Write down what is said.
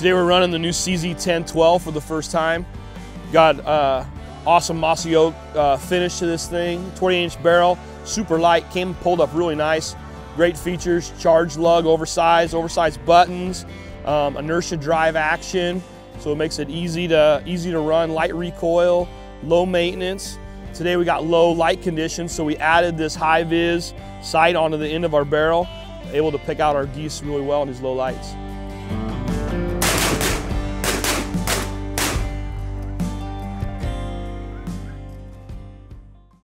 Today we're running the new CZ 1012 for the first time. Got awesome Mossy Oak finish to this thing. 20-inch barrel, super light, came pulled up really nice. Great features, charge lug, oversized buttons, inertia drive action, so it makes it easy to run, light recoil, low maintenance. Today we got low light conditions, so we added this high-vis sight onto the end of our barrel, able to pick out our geese really well in these low lights.